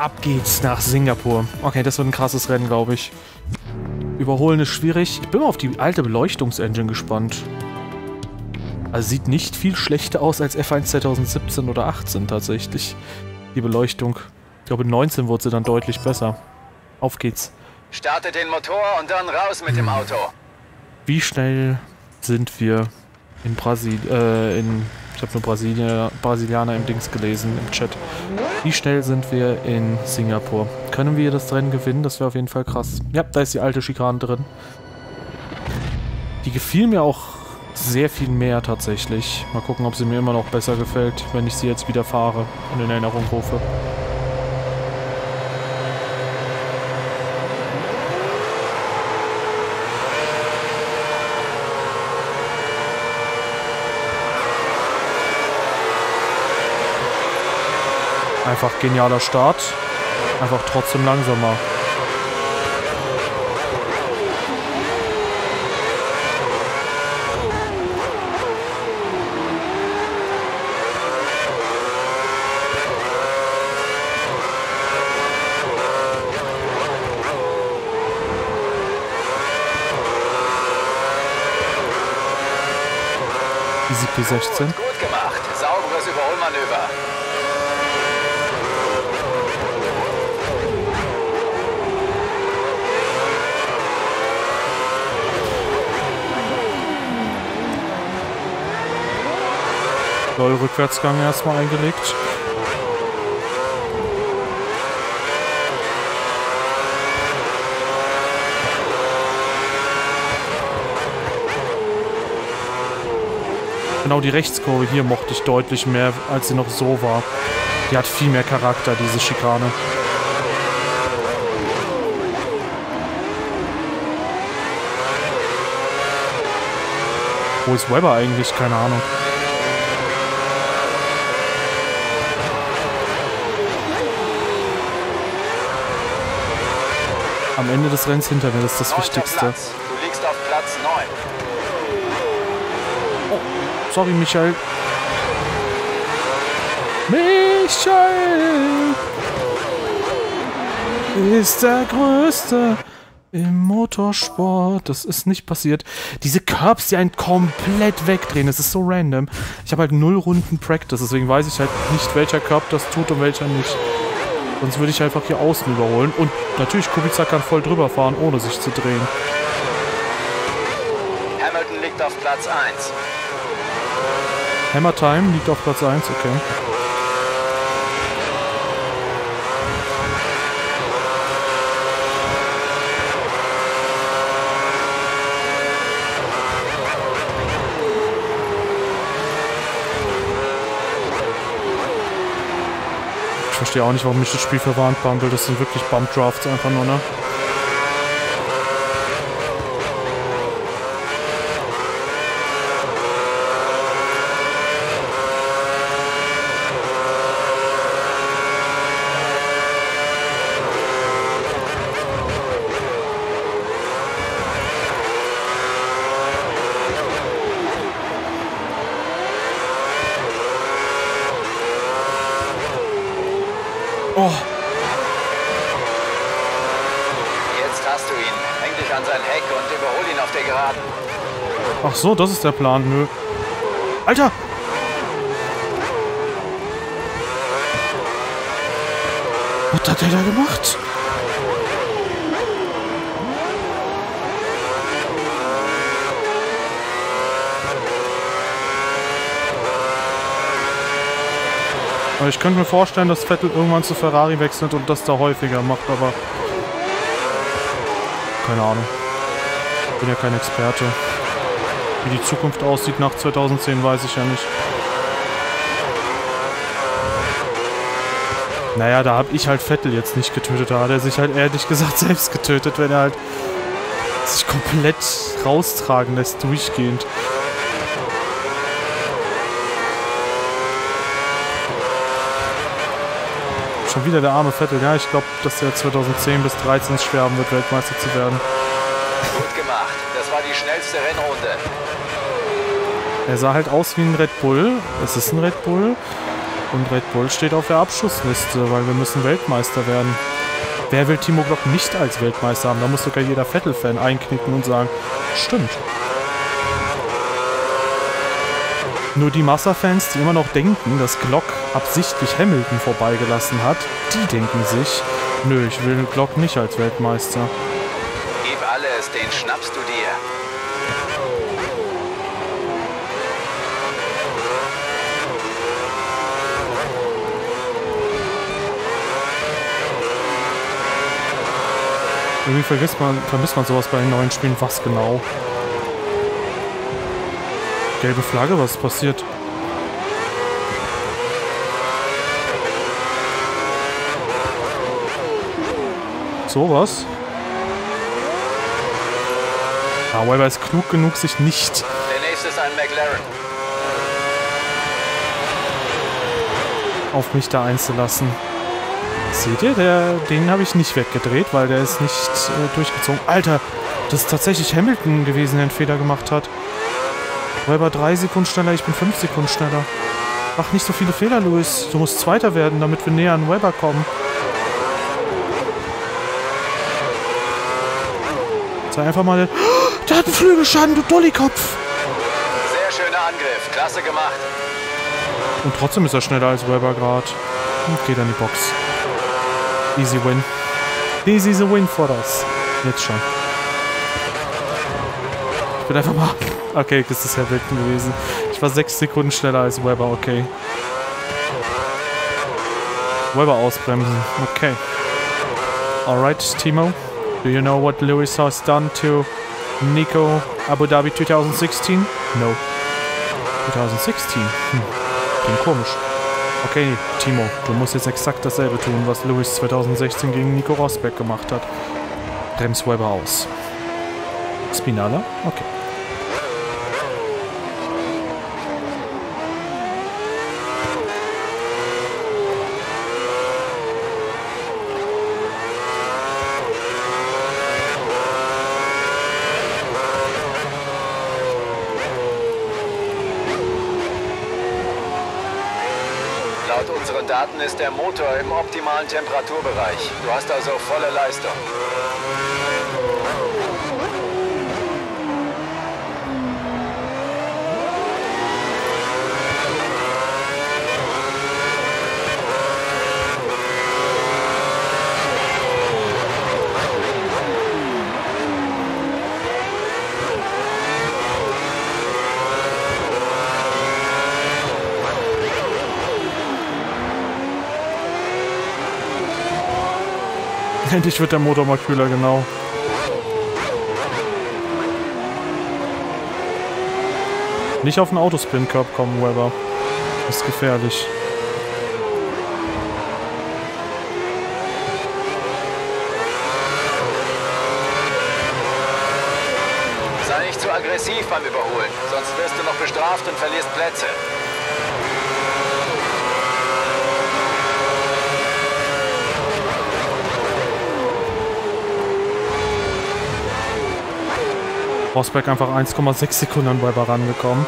Ab geht's nach Singapur. Okay, das wird ein krasses Rennen, glaube ich. Überholen ist schwierig. Ich bin mal auf die alte Beleuchtungsengine gespannt. Also sieht nicht viel schlechter aus als F1 2017 oder 18 tatsächlich. Die Beleuchtung. Ich glaube, in 19 wurde sie dann deutlich besser. Auf geht's. Startet den Motor und dann raus mit dem Auto. Wie schnell sind wir in Brasilien? Ich habe nur Brasilianer im Dings gelesen, im Chat. Wie schnell sind wir in Singapur? Können wir das Rennen gewinnen? Das wäre auf jeden Fall krass. Ja, da ist die alte Schikane drin. Die gefiel mir auch sehr viel mehr tatsächlich. Mal gucken, ob sie mir immer noch besser gefällt, wenn ich sie jetzt wieder fahre und in Erinnerung rufe. Einfach genialer Start. Einfach trotzdem langsamer. Easy P16. Gut gemacht. Sauberes Überholmanöver. Rückwärtsgang erstmal eingelegt. Genau, die Rechtskurve hier mochte ich deutlich mehr, als sie noch so war. Die hat viel mehr Charakter, diese Schikane. Wo ist Webber eigentlich? Keine Ahnung. Am Ende des Rennens hinter mir, das ist das Wichtigste. Platz. Du liegst auf Platz 9. Oh, sorry, Michael. Michael ist der Größte im Motorsport. Das ist nicht passiert. Diese Curbs, die einen komplett wegdrehen, das ist so random. Ich habe halt 0 Runden Practice, deswegen weiß ich halt nicht, welcher Curb das tut und welcher nicht. Sonst würde ich einfach hier außen überholen. Und natürlich, Kubica kann voll drüber fahren, ohne sich zu drehen. Hamilton liegt auf Platz 1. Hammer Time liegt auf Platz 1, okay. Ich verstehe auch nicht, warum mich das Spiel verwarnt bumpelt. Das sind wirklich Bump-Drafts einfach nur, ne? Ach so, das ist der Plan, nö. Alter! Was hat der da gemacht? Ich könnte mir vorstellen, dass Vettel irgendwann zu Ferrari wechselt und das da häufiger macht, aber... keine Ahnung. Ich bin ja kein Experte. Wie die Zukunft aussieht nach 2010, weiß ich ja nicht. Naja, da habe ich halt Vettel jetzt nicht getötet. Da hat er sich halt ehrlich gesagt selbst getötet, wenn er halt sich komplett raustragen lässt, durchgehend. Schon wieder der arme Vettel. Ja, ich glaube, dass er 2010 bis 2013 sterben wird, Weltmeister zu werden. Gut gemacht. Das war die schnellste Rennrunde. Er sah halt aus wie ein Red Bull. Es ist ein Red Bull. Und Red Bull steht auf der Abschussliste, weil wir müssen Weltmeister werden. Wer will Timo Glock nicht als Weltmeister haben? Da muss sogar jeder Vettel-Fan einknicken und sagen, stimmt. Nur die Massa-Fans, die immer noch denken, dass Glock absichtlich Hamilton vorbeigelassen hat, die denken sich, nö, ich will Glock nicht als Weltmeister. Gib alles, den schnappst du dir. Irgendwie vermisst man sowas bei den neuen Spielen. Was genau? Gelbe Flagge, was ist passiert? Sowas? Ah, Webber ist klug genug, sich nicht... Der nächste ist ein McLaren. ...auf mich da einzulassen. Seht ihr, den habe ich nicht weggedreht, weil der ist nicht durchgezogen. Alter, das ist tatsächlich Hamilton gewesen, der einen Fehler gemacht hat. Webber 3 Sekunden schneller, ich bin 5 Sekunden schneller. Mach nicht so viele Fehler, Lewis. Du musst Zweiter werden, damit wir näher an Webber kommen. Sei einfach mal... Der hat einen Flügelschaden, du Dollykopf! Sehr schöner Angriff, klasse gemacht. Und trotzdem ist er schneller als Webber gerade. Und geht an die Box. Easy win. This is a win for us. Jetzt schon. Ich bin einfach mal... Okay, das ist Hamilton gewesen. Ich war 6 Sekunden schneller als Webber, okay. Webber ausbremsen, okay. Alright, Timo. Do you know what Lewis has done to Nico Abu Dhabi 2016? No. 2016? Hm, klingt komisch. Okay, Timo, du musst jetzt exakt dasselbe tun, was Lewis 2016 gegen Nico Rosberg gemacht hat. Brems Webber aus. Spinala? Okay. Ist der Motor im optimalen Temperaturbereich. Du hast also volle Leistung. Endlich wird der Motor mal kühler, genau. Nicht auf den Autospin-Curb kommen, Webber. Ist gefährlich. Sei nicht zu aggressiv beim Überholen, sonst wirst du noch bestraft und verlierst Plätze. Rosberg einfach 1,6 Sekunden an Webber rangekommen.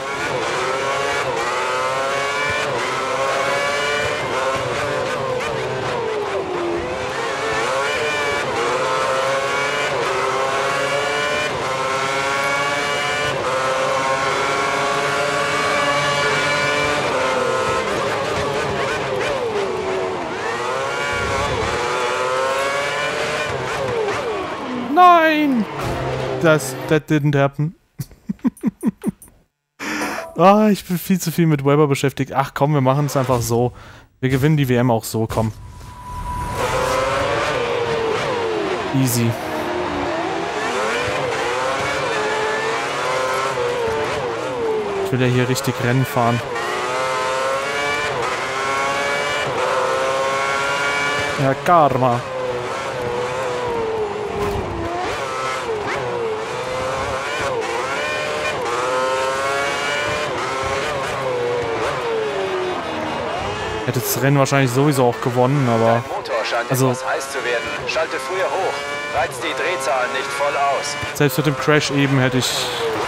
Nein! That didn't happen. Ah, ich bin viel zu viel mit Webber beschäftigt. Ach komm, wir machen es einfach so. Wir gewinnen die WM auch so, komm. Easy. Ich will ja hier richtig Rennen fahren. Ja, Karma. Hätte das Rennen wahrscheinlich sowieso auch gewonnen, aber... Motor scheint also etwas heiß zu werden. Schalte früher hoch. Reiz die Drehzahlen nicht voll aus. Selbst mit dem Crash eben hätte ich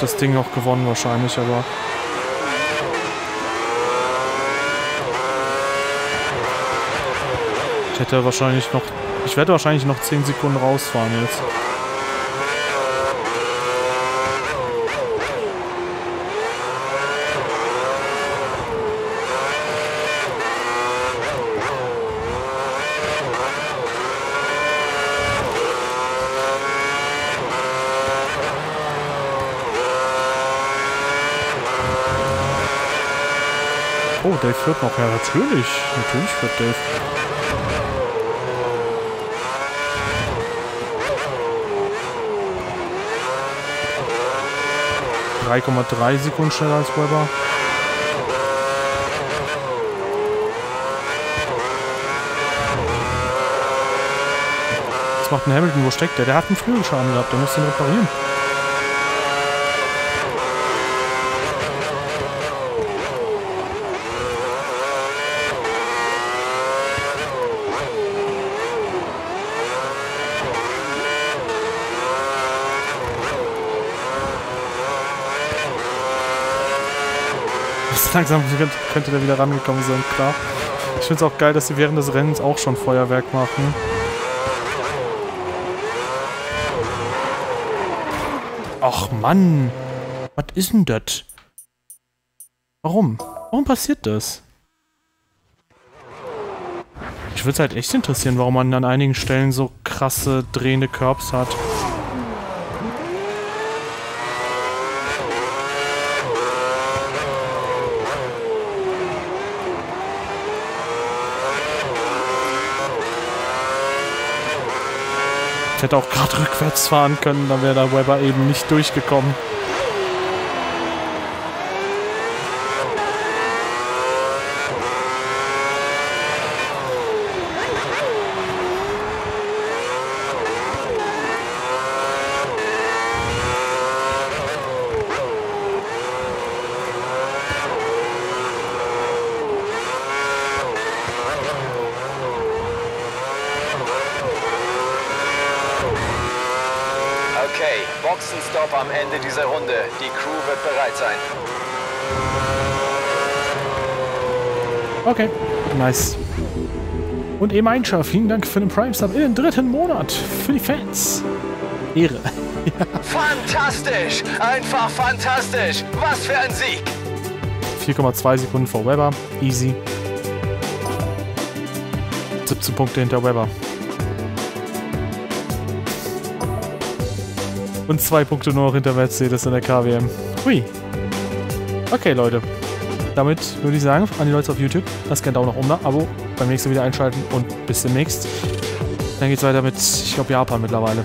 das Ding auch gewonnen wahrscheinlich, aber... Ich werde wahrscheinlich noch 10 Sekunden rausfahren jetzt. Oh, Dave führt noch. Ja, natürlich. Natürlich führt Dave. ...3,3 Sekunden schneller als Webber. Was macht ein Hamilton? Wo steckt der? Der hat einen Flügelschaden gehabt. Der muss den reparieren. Langsam könnte der wieder rangekommen sein, klar. Ich finde es auch geil, dass sie während des Rennens auch schon Feuerwerk machen. Ach Mann, was ist denn das? Warum? Warum passiert das? Ich würde es halt echt interessieren, warum man an einigen Stellen so krasse drehende Curbs hat. Hätte auch gerade rückwärts fahren können, dann wäre der Webber eben nicht durchgekommen. Am Ende dieser Runde. Die Crew wird bereit sein. Okay, nice. Und Emaincha, vielen Dank für den Prime-Sub in den 3. Monat. Für die Fans. Ehre. Fantastisch! Einfach fantastisch! Was für ein Sieg! 4,2 Sekunden vor Webber. Easy. 17 Punkte hinter Webber. Und 2 Punkte nur noch hinter Mercedes in der KWM. Hui. Okay, Leute. Damit würde ich sagen, an die Leute auf YouTube, lasst gerne Daumen nach oben da, Abo, beim nächsten Mal wieder einschalten und bis demnächst. Dann geht's weiter mit, ich glaube, Japan mittlerweile.